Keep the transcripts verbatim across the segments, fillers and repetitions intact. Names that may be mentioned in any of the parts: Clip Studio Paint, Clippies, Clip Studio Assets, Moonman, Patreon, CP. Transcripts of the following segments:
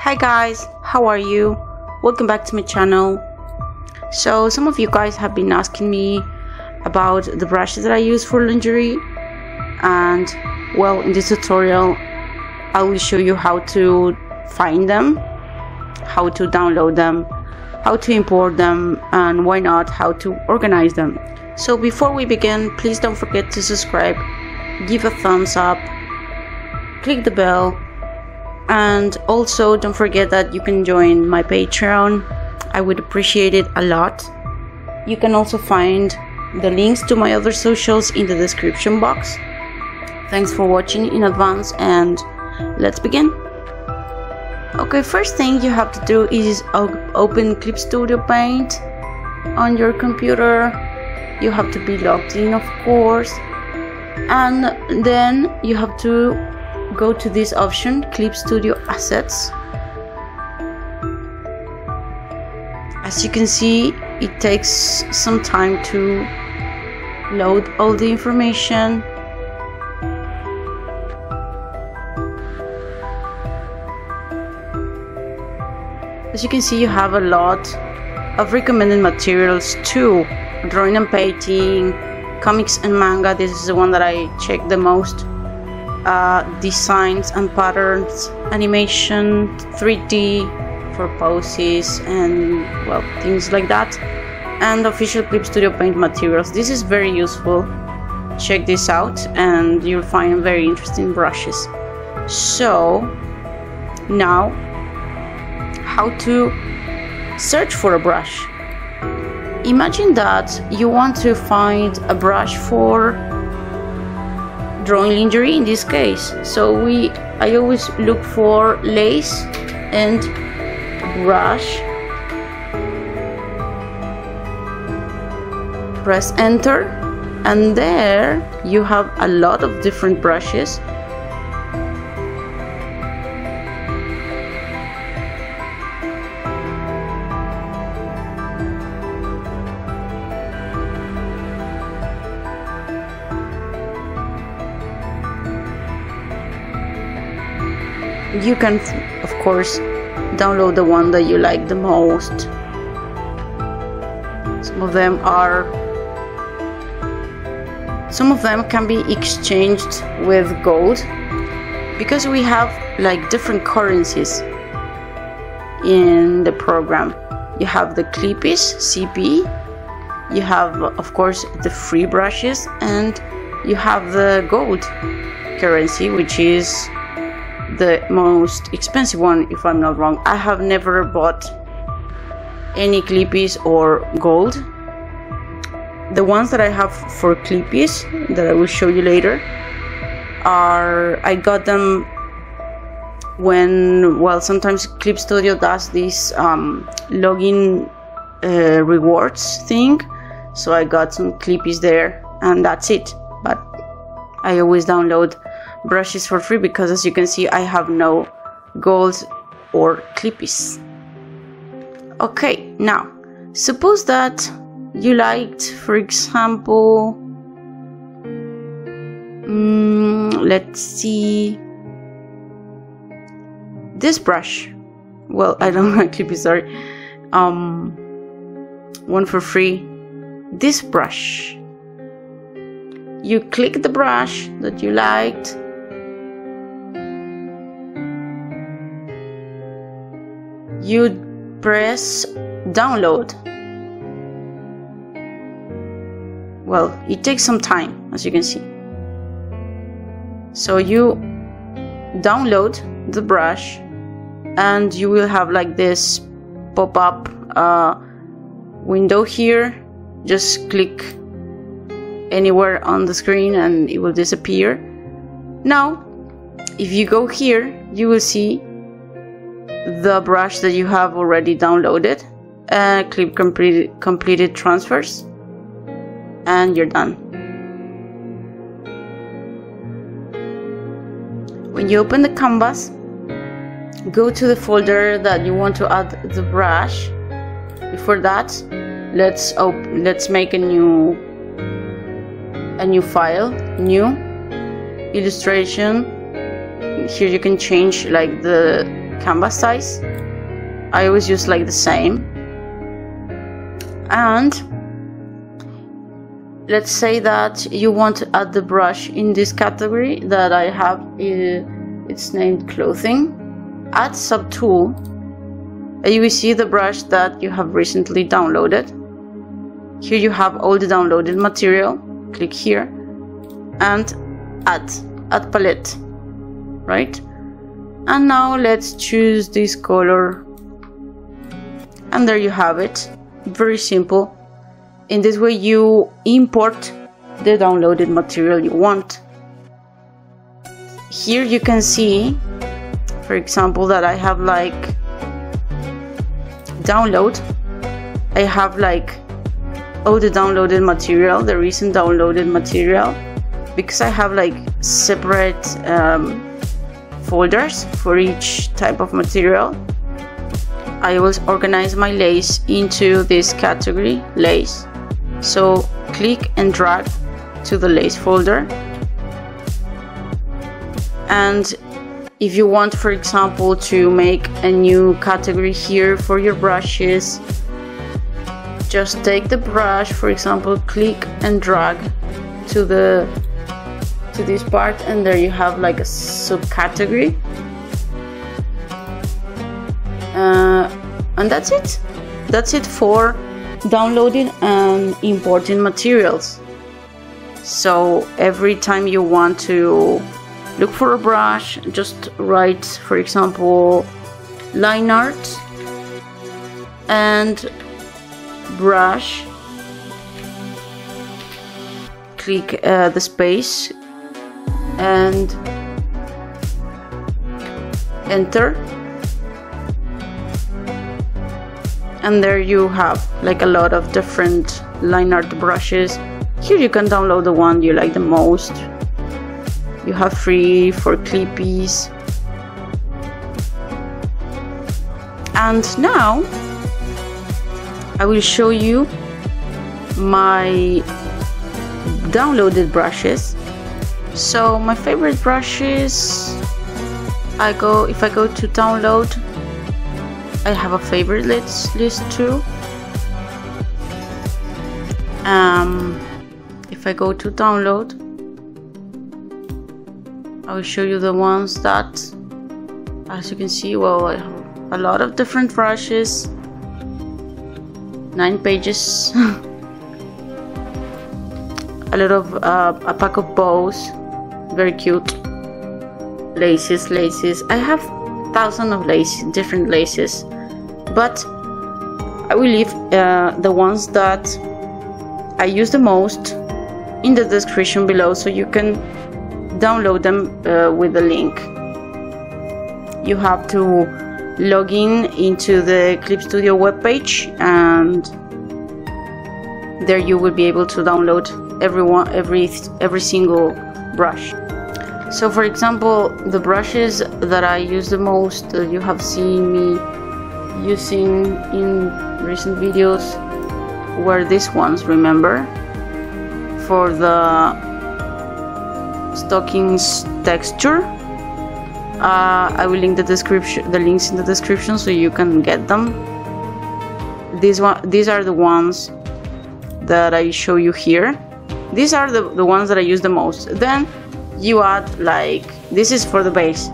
Hi guys, how are you? Welcome back to my channel. So some of you guys have been asking me about the brushes that I use for lingerie, and well, in this tutorial I will show you how to find them, how to download them, how to import them, and why not how to organize them. So before we begin, please don't forget to subscribe, give a thumbs up, click the bell, and also don't forget that you can join my Patreon. I would appreciate it a lot. You can also find the links to my other socials in the description box. Thanks for watching in advance, and let's begin. Okay, first thing you have to do is open Clip Studio Paint on your computer. You have to be logged in, of course, and then you have to go to this option, Clip Studio Assets. As you can see, it takes some time to load all the information. As you can see, you have a lot of recommended materials too. Drawing and painting, comics and manga, this is the one that I check the most. Uh, designs and patterns, animation, three D for poses, and well, things like that, and official Clip Studio Paint materials. This is very useful. Check this out and you'll find very interesting brushes. So now, how to search for a brush. Imagine that you want to find a brush for drawing lingerie in this case. So we, I always look for lace and brush. Press enter, and there you have a lot of different brushes. You can, of course, download the one that you like the most. Some of them are... Some of them can be exchanged with gold, because we have like different currencies in the program. You have the Clippies, C P, you have, of course, the free brushes, and you have the gold currency, which is the most expensive one, if I'm not wrong. I have never bought any Clippies or gold. The ones that I have for Clippies, that I will show you later, are, I got them when, well, sometimes Clip Studio does this um, login uh, rewards thing, so I got some Clippies there, and that's it. But I always download brushes for free, because as you can see, I have no gold or Clippies. Okay, now suppose that you liked, for example, mm, let's see, this brush. Well, I don't like Clippies, sorry. Um, one for free, this brush. You click the brush that you liked. You press download. Well, it takes some time, as you can see. So you download the brush, and you will have like this pop-up uh, window here. Just click anywhere on the screen and it will disappear. Now, if you go here, you will see the brush that you have already downloaded, uh, clip complete, completed transfers, and you're done. When you open the canvas, go to the folder that you want to add the brush. Before that, let's open, let's make a new a new file, new illustration. Here you can change like the canvas size. I always use like the same. And let's say that you want to add the brush in this category that I have, it's named clothing. Add subtool, and you will see the brush that you have recently downloaded. Here you have all the downloaded material. Click here and add, add palette, right? And now let's choose this color. And there you have it, very simple. In this way you import the downloaded material you want. Here you can see, for example, that I have like download. I have like all the downloaded material, the recent downloaded material, because I have like separate um, folders for each type of material. I always organize my lace into this category, lace. So click and drag to the lace folder, and if you want, for example, to make a new category here for your brushes, just take the brush, for example, click and drag to the to this part, and there you have like a subcategory, uh, and that's it. That's it for downloading and importing materials. So every time you want to look for a brush, just write, for example, line art and brush, click uh, the space and enter. And there you have like a lot of different line art brushes. Here you can download the one you like the most. You have free for Clippies. And now I will show you my downloaded brushes. So my favorite brushes, I go, if I go to download, I have a favorite list, list too. Um, if I go to download, I will show you the ones that, as you can see, well, I have a lot of different brushes, nine pages, a lot of uh, a pack of bows, very cute, laces, laces. I have thousands of laces, different laces, but I will leave uh, the ones that I use the most in the description below, so you can download them uh, with the link. You have to log in into the Clip Studio webpage, and there you will be able to download every one, every every single brush. So, for example, the brushes that I use the most, uh, you have seen me using in recent videos, were these ones, remember? For the stockings texture, uh, I will link the description, the links in the description, so you can get them. These one, these are the ones that I show you here. These are the, the ones that I use the most. Then you add, like, this is for the base,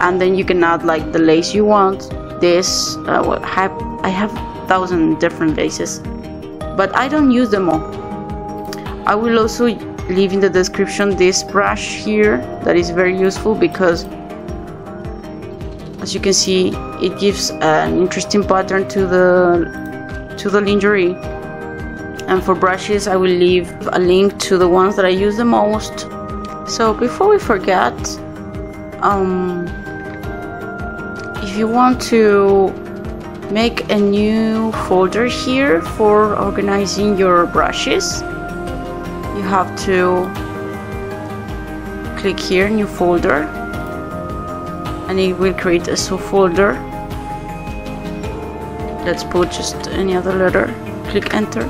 and then you can add like the lace you want. This uh, well, I have I have a thousand different laces, but I don't use them all. I will also leave in the description this brush here that is very useful, because as you can see it gives an interesting pattern to the to the lingerie. And for brushes I will leave a link to the ones that I use the most. So before we forget, um, if you want to make a new folder here for organizing your brushes, you have to click here, new folder, and it will create a subfolder. Let's put just any other letter, click enter,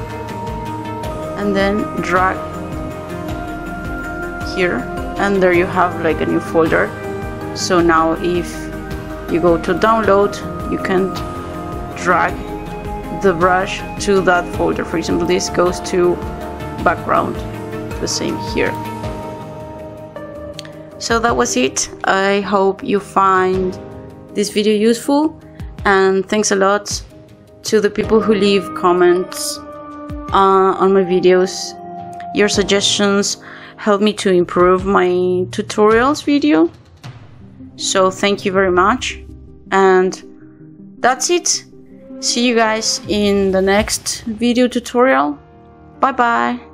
and then drag here, and there you have like a new folder. So now if you go to download, you can drag the brush to that folder. For example, this goes to background, the same here. So that was it. I hope you find this video useful, and thanks a lot to the people who leave comments uh, on my videos. Your suggestions help me to improve my tutorials video. So thank you very much, and that's it. See you guys in the next video tutorial. Bye bye.